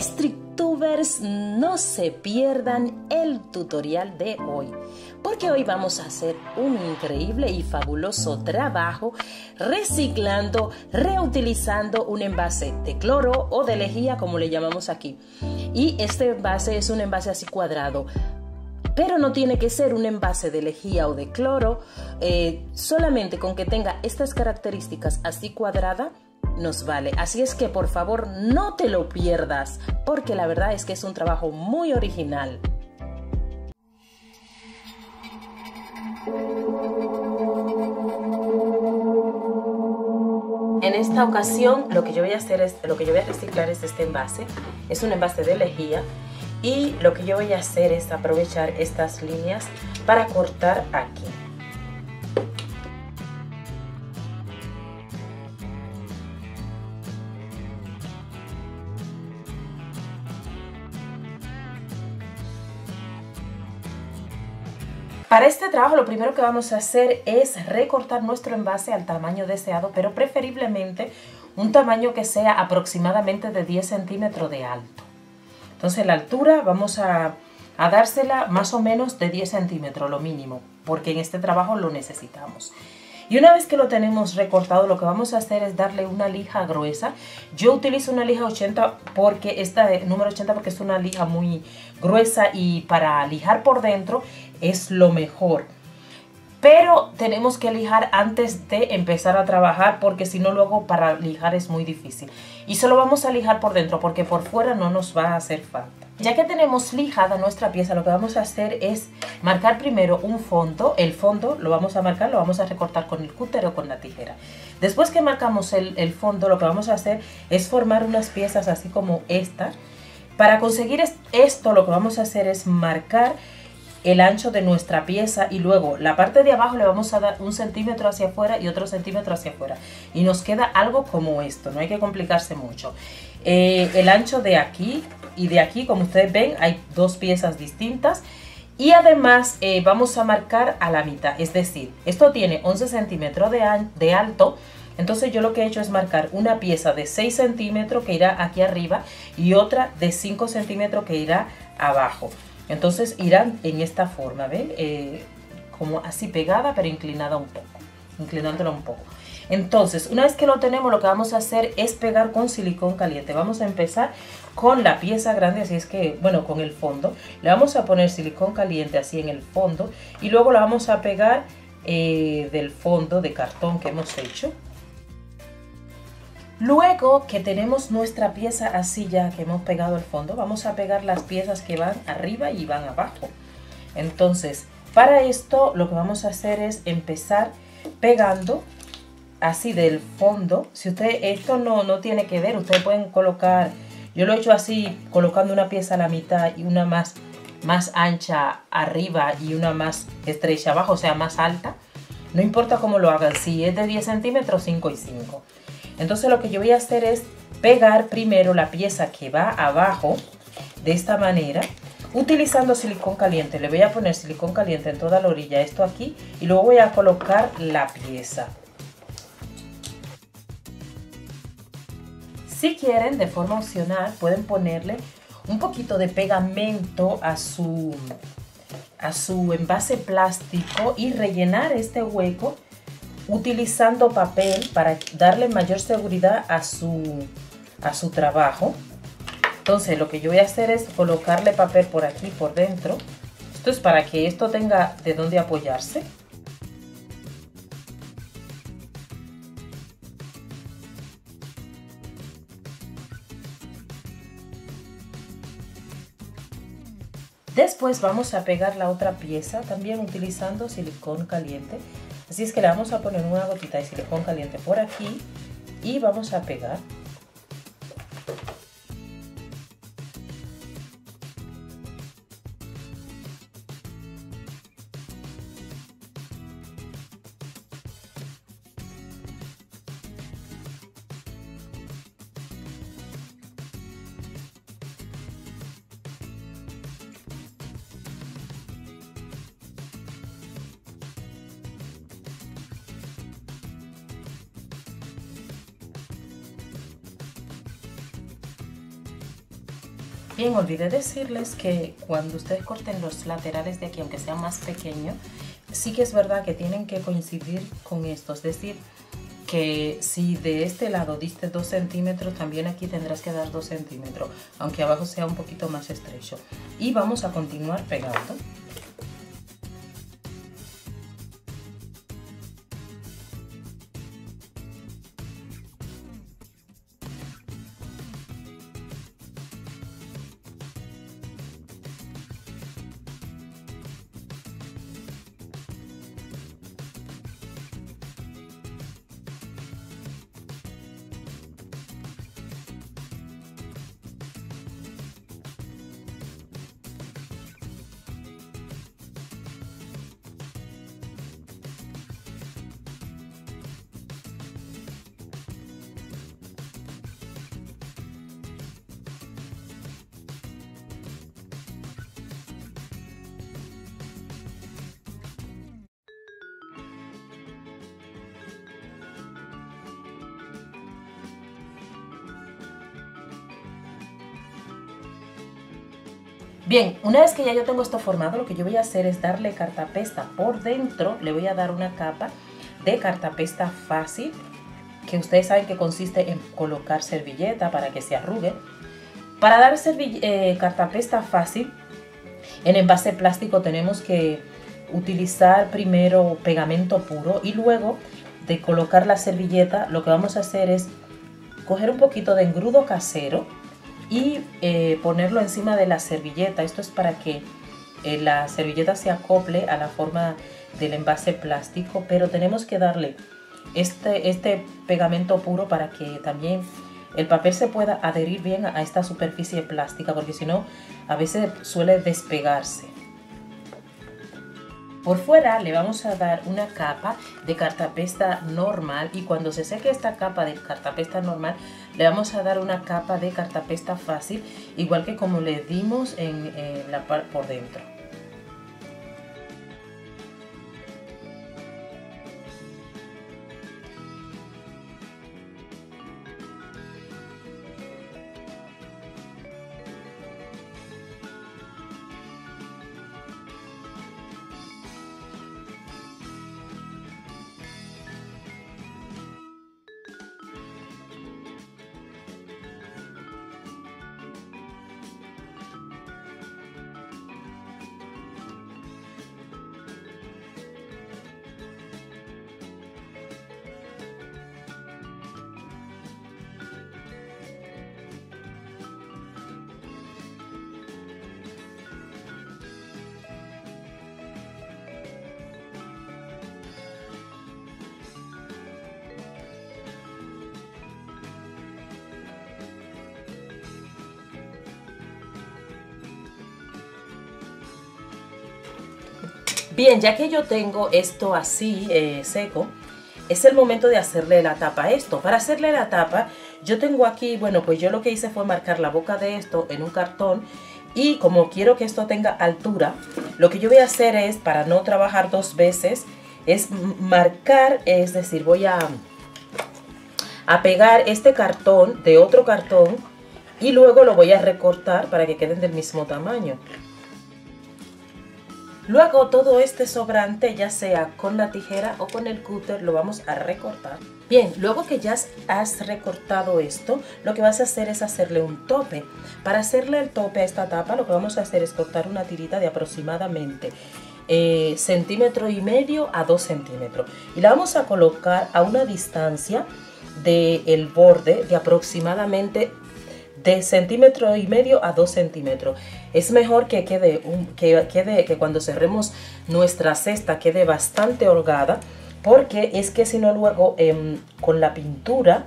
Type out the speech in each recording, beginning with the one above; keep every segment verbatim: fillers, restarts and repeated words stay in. Street Tubers, no se pierdan el tutorial de hoy, porque hoy vamos a hacer un increíble y fabuloso trabajo reciclando, reutilizando un envase de cloro o de lejía, como le llamamos aquí. Y este envase es un envase así cuadrado, pero no tiene que ser un envase de lejía o de cloro, eh, solamente con que tenga estas características así cuadrada nos vale. Así es que por favor no te lo pierdas, porque la verdad es que es un trabajo muy original. En esta ocasión lo que yo voy a hacer es, lo que yo voy a reciclar es este envase, es un envase de lejía, y lo que yo voy a hacer es aprovechar estas líneas para cortar aquí. Para este trabajo lo primero que vamos a hacer es recortar nuestro envase al tamaño deseado, pero preferiblemente un tamaño que sea aproximadamente de diez centímetros de alto. Entonces la altura vamos a, a dársela más o menos de diez centímetros, lo mínimo, porque en este trabajo lo necesitamos. Y una vez que lo tenemos recortado, lo que vamos a hacer es darle una lija gruesa. Yo utilizo una lija ochenta porque esta número ochenta porque es una lija muy gruesa y para lijar por dentro es lo mejor. Pero tenemos que lijar antes de empezar a trabajar, porque si no luego para lijar es muy difícil. Y solo vamos a lijar por dentro porque por fuera no nos va a hacer falta. Ya que tenemos lijada nuestra pieza, lo que vamos a hacer es marcar primero un fondo. El fondo lo vamos a marcar, lo vamos a recortar con el cúter o con la tijera. Después que marcamos el, el fondo, lo que vamos a hacer es formar unas piezas así como esta. Para conseguir esto, lo que vamos a hacer es marcar el ancho de nuestra pieza y luego la parte de abajo le vamos a dar un centímetro hacia afuera y otro centímetro hacia afuera. Y nos queda algo como esto, no hay que complicarse mucho. Eh, el ancho de aquí y de aquí, como ustedes ven, hay dos piezas distintas. Y además eh, vamos a marcar a la mitad, es decir, esto tiene once centímetros de, de alto. Entonces yo lo que he hecho es marcar una pieza de seis centímetros que irá aquí arriba y otra de cinco centímetros que irá abajo. Entonces irán en esta forma, ¿ven? Eh, como así pegada, pero inclinada un poco, inclinándola un poco. Entonces, una vez que lo tenemos, lo que vamos a hacer es pegar con silicón caliente. Vamos a empezar con la pieza grande, así es que, bueno, con el fondo. Le vamos a poner silicón caliente así en el fondo y luego la vamos a pegar eh, del fondo de cartón que hemos hecho. Luego que tenemos nuestra pieza así ya que hemos pegado el fondo, vamos a pegar las piezas que van arriba y van abajo. Entonces, para esto lo que vamos a hacer es empezar pegando así del fondo. Si usted, esto no, no tiene que ver, ustedes pueden colocar, yo lo he hecho así, colocando una pieza a la mitad y una más, más ancha arriba y una más estrecha abajo, o sea, más alta. No importa cómo lo hagan, si es de diez centímetros, cinco y cinco. Entonces lo que yo voy a hacer es pegar primero la pieza que va abajo de esta manera, utilizando silicón caliente. Le voy a poner silicón caliente en toda la orilla, esto aquí, y luego voy a colocar la pieza. Si quieren, de forma opcional, pueden ponerle un poquito de pegamento a su, a su envase plástico y rellenar este hueco utilizando papel para darle mayor seguridad a su, a su trabajo. Entonces lo que yo voy a hacer es colocarle papel por aquí, por dentro. Esto es para que esto tenga de dónde apoyarse. Después vamos a pegar la otra pieza también utilizando silicón caliente. Así es que le vamos a poner una gotita de silicón caliente por aquí y vamos a pegar. Bien, olvidé decirles que cuando ustedes corten los laterales de aquí, aunque sean más pequeños, sí que es verdad que tienen que coincidir con esto. Es decir, que si de este lado diste dos centímetros, también aquí tendrás que dar dos centímetros, aunque abajo sea un poquito más estrecho. Y vamos a continuar pegando. Bien, una vez que ya yo tengo esto formado, lo que yo voy a hacer es darle cartapesta por dentro. Le voy a dar una capa de cartapesta fácil, que ustedes saben que consiste en colocar servilleta para que se arrugue. Para dar eh, cartapesta fácil en envase plástico tenemos que utilizar primero pegamento puro, y luego de colocar la servilleta lo que vamos a hacer es coger un poquito de engrudo casero y eh, ponerlo encima de la servilleta. Esto es para que eh, la servilleta se acople a la forma del envase plástico, pero tenemos que darle este, este pegamento puro para que también el papel se pueda adherir bien a esta superficie plástica, porque si no a veces suele despegarse. Por fuera le vamos a dar una capa de cartapesta normal, y cuando se seque esta capa de cartapesta normal le vamos a dar una capa de cartapesta fácil, igual que como le dimos en, en la parte por dentro. Bien, ya que yo tengo esto así eh, seco, es el momento de hacerle la tapa a esto. Para hacerle la tapa, yo tengo aquí, bueno, pues yo lo que hice fue marcar la boca de esto en un cartón, y como quiero que esto tenga altura, lo que yo voy a hacer es, para no trabajar dos veces, es marcar, es decir, voy a, a pegar este cartón de otro cartón y luego lo voy a recortar para que queden del mismo tamaño. Luego todo este sobrante, ya sea con la tijera o con el cúter, lo vamos a recortar. Bien, luego que ya has recortado esto, lo que vas a hacer es hacerle un tope. Para hacerle el tope a esta tapa, lo que vamos a hacer es cortar una tirita de aproximadamente eh, centímetro y medio a dos centímetros. Y la vamos a colocar a una distancia del borde de aproximadamente de centímetro y medio a dos centímetros. Es mejor que quede, un, que, quede que cuando cerremos nuestra cesta quede bastante holgada, porque es que si no luego eh, con la pintura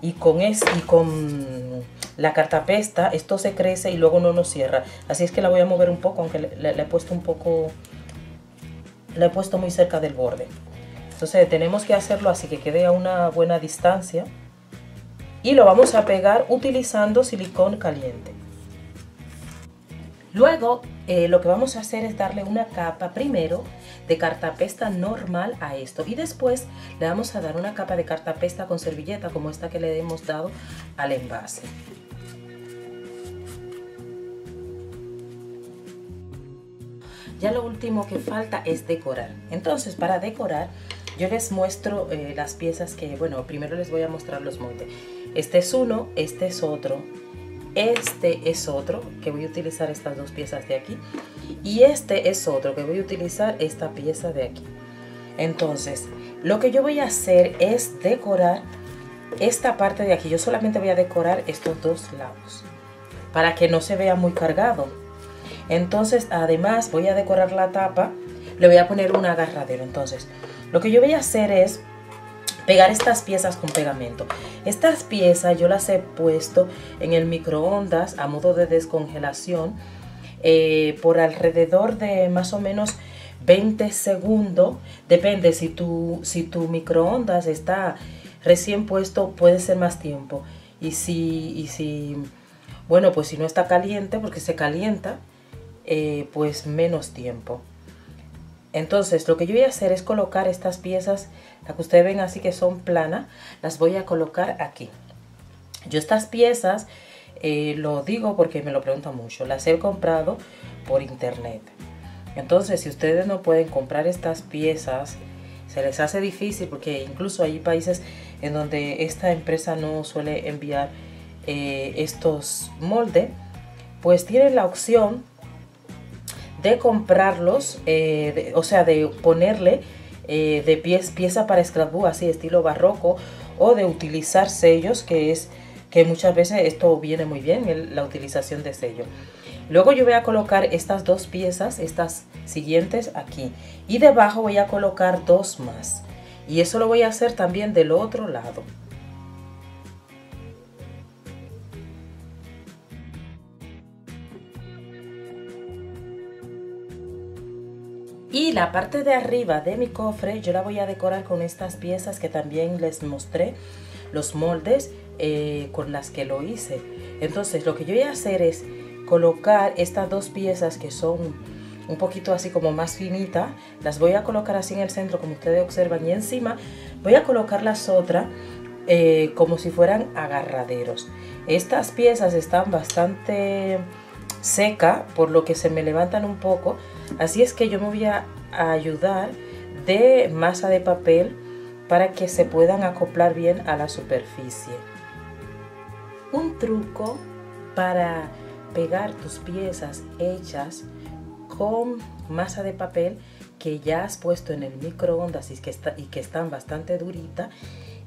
y con, es, y con la cartapesta esto se crece y luego no nos cierra. Así es que la voy a mover un poco, aunque le, le, le he puesto un poco, la he puesto muy cerca del borde. Entonces tenemos que hacerlo así que quede a una buena distancia. Y lo vamos a pegar utilizando silicón caliente. Luego eh, lo que vamos a hacer es darle una capa primero de cartapesta normal a esto, y después le vamos a dar una capa de cartapesta con servilleta como esta que le hemos dado al envase. ya lo último que falta es decorar. Entonces, para decorar, yo les muestro eh, las piezas que, bueno, primero les voy a mostrar los moldes. Este es uno, este es otro, este es otro, que voy a utilizar estas dos piezas de aquí, y este es otro, que voy a utilizar esta pieza de aquí. Entonces, lo que yo voy a hacer es decorar esta parte de aquí. Yo solamente voy a decorar estos dos lados para que no se vea muy cargado. Entonces, además, voy a decorar la tapa, le voy a poner un agarradero. Entonces, lo que yo voy a hacer es pegar estas piezas con pegamento. Estas piezas yo las he puesto en el microondas a modo de descongelación eh, por alrededor de más o menos veinte segundos. Depende, si tu, si tu microondas está recién puesto, puede ser más tiempo. Y si, y si bueno, pues si no está caliente, porque se calienta, eh, pues menos tiempo. Entonces, lo que yo voy a hacer es colocar estas piezas, las que ustedes ven así que son planas, las voy a colocar aquí. Yo estas piezas, eh, lo digo porque me lo preguntan mucho, las he comprado por internet. Entonces, si ustedes no pueden comprar estas piezas, se les hace difícil, porque incluso hay países en donde esta empresa no suele enviar eh, estos moldes, pues tienen la opción de comprarlos, eh, de, o sea, de ponerle eh, de pies, pieza para scrapbook, así estilo barroco, o de utilizar sellos, que es que muchas veces esto viene muy bien, el, la utilización de sellos. Luego yo voy a colocar estas dos piezas, estas siguientes aquí, y debajo voy a colocar dos más, y eso lo voy a hacer también del otro lado. Y la parte de arriba de mi cofre yo la voy a decorar con estas piezas que también les mostré, los moldes eh, con las que lo hice. Entonces, lo que yo voy a hacer es colocar estas dos piezas que son un poquito así como más finitas, las voy a colocar así en el centro como ustedes observan, y encima voy a colocar las otras eh, como si fueran agarraderos. Estas piezas están bastante seca, por lo que se me levantan un poco, así es que yo me voy a ayudar de masa de papel para que se puedan acoplar bien a la superficie. Un truco para pegar tus piezas hechas con masa de papel que ya has puesto en el microondas y que, está, y que están bastante duritas,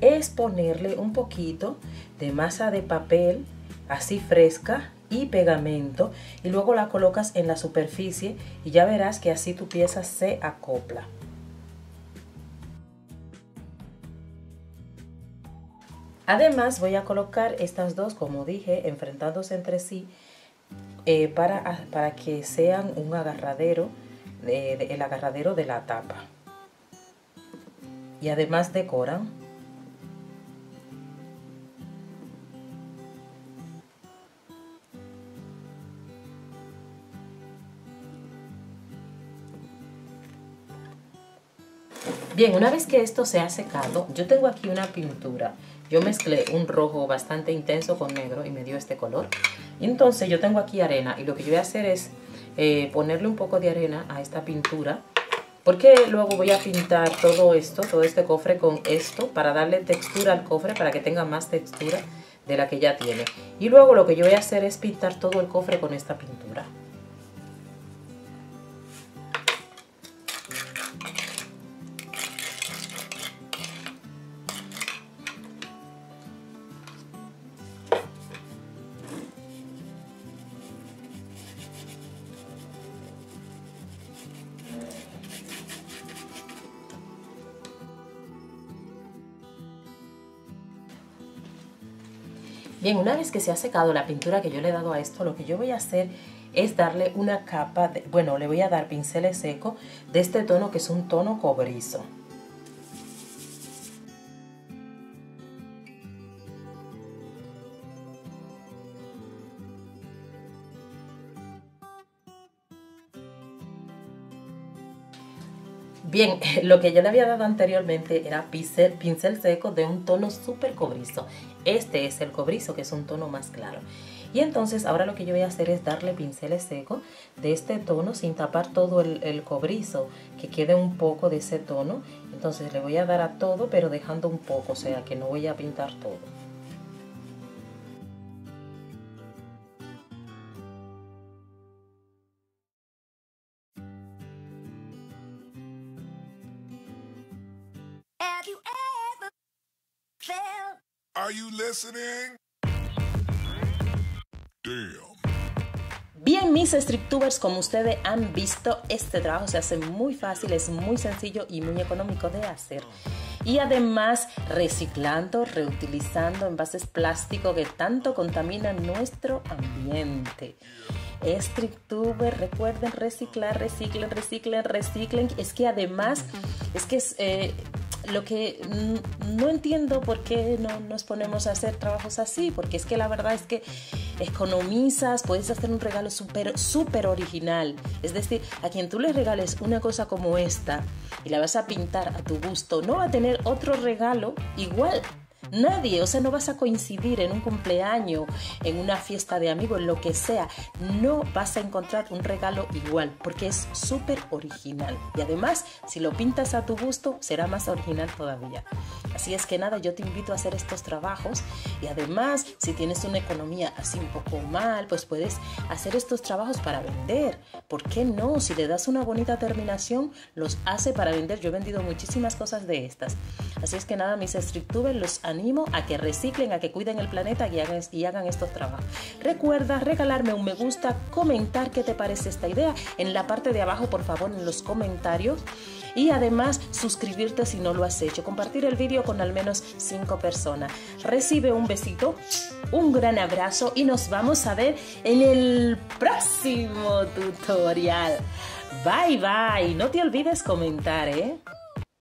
es ponerle un poquito de masa de papel así fresca y pegamento, y luego la colocas en la superficie y ya verás que así tu pieza se acopla. Además, voy a colocar estas dos, como dije, enfrentándose entre sí eh, para, para que sean un agarradero, eh, de, el agarradero de la tapa, y además decoran. Bien, una vez que esto se ha secado, yo tengo aquí una pintura. Yo mezclé un rojo bastante intenso con negro y me dio este color. Y entonces yo tengo aquí arena, y lo que yo voy a hacer es eh, ponerle un poco de arena a esta pintura, porque luego voy a pintar todo esto, todo este cofre con esto, para darle textura al cofre, para que tenga más textura de la que ya tiene. Y luego lo que yo voy a hacer es pintar todo el cofre con esta pintura. Bien, una vez que se ha secado la pintura que yo le he dado a esto, lo que yo voy a hacer es darle una capa, de, bueno, le voy a dar pinceles secos de este tono, que es un tono cobrizo. Bien, lo que yo le había dado anteriormente era pincel, pincel seco de un tono súper cobrizo. Este es el cobrizo, que es un tono más claro. Y entonces ahora lo que yo voy a hacer es darle pinceles secos de este tono sin tapar todo el, el cobrizo, que quede un poco de ese tono. Entonces le voy a dar a todo, pero dejando un poco, o sea que no voy a pintar todo. Bien, mis Street Tubers, como ustedes han visto, este trabajo se hace muy fácil, es muy sencillo y muy económico de hacer. Y además reciclando, reutilizando envases plásticos que tanto contaminan nuestro ambiente. Street Tubers, recuerden reciclar, reciclen, reciclen, reciclen. Es que además, es que es... Eh, Lo que no entiendo por qué no nos ponemos a hacer trabajos así, porque es que la verdad es que economizas, puedes hacer un regalo súper, súper original. Es decir, a quien tú le regales una cosa como esta y la vas a pintar a tu gusto, no va a tener otro regalo igual. Nadie, o sea, no vas a coincidir en un cumpleaños, en una fiesta de amigos, en lo que sea. No vas a encontrar un regalo igual, porque es súper original. Y además, si lo pintas a tu gusto, será más original todavía. Así es que nada, yo te invito a hacer estos trabajos. Y además, si tienes una economía así un poco mal, pues puedes hacer estos trabajos para vender. ¿Por qué no? Si le das una bonita terminación, los hace para vender. Yo he vendido muchísimas cosas de estas. Así es que nada, mis Street Tubers, los animo a que reciclen, a que cuiden el planeta y hagan, y hagan estos trabajos. Recuerda regalarme un me gusta, comentar qué te parece esta idea en la parte de abajo, por favor, en los comentarios. Y además suscribirte si no lo has hecho, compartir el vídeo con al menos cinco personas. Recibe un besito, un gran abrazo y nos vamos a ver en el próximo tutorial. Bye bye, no te olvides comentar, ¿eh?